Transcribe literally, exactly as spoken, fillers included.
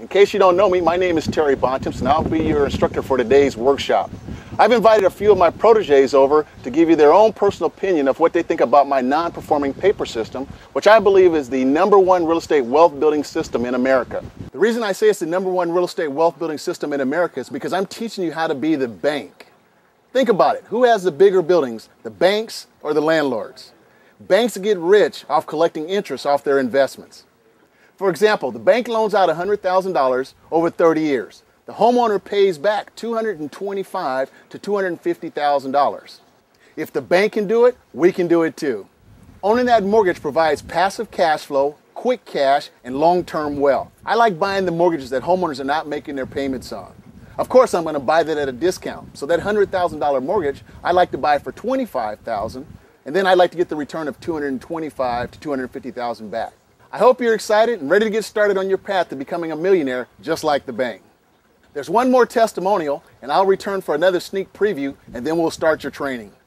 In case you don't know me, my name is Terry Bontemps and I'll be your instructor for today's workshop. I've invited a few of my proteges over to give you their own personal opinion of what they think about my non-performing paper system, which I believe is the number one real estate wealth building system in America. The reason I say it's the number one real estate wealth building system in America is because I'm teaching you how to be the bank. Think about it. Who has the bigger buildings, the banks or the landlords? Banks get rich off collecting interest off their investments. For example, the bank loans out one hundred thousand dollars over thirty years. The homeowner pays back two hundred twenty-five thousand dollars to two hundred fifty thousand dollars. If the bank can do it, we can do it too. Owning that mortgage provides passive cash flow, quick cash, and long-term wealth. I like buying the mortgages that homeowners are not making their payments on. Of course, I'm going to buy that at a discount. So that one hundred thousand dollar mortgage, I like to buy for twenty-five thousand dollars, and then I like to get the return of two hundred twenty-five thousand dollars to two hundred fifty thousand dollars back. I hope you're excited and ready to get started on your path to becoming a millionaire just like the bank. There's one more testimonial and I'll return for another sneak preview and then we'll start your training.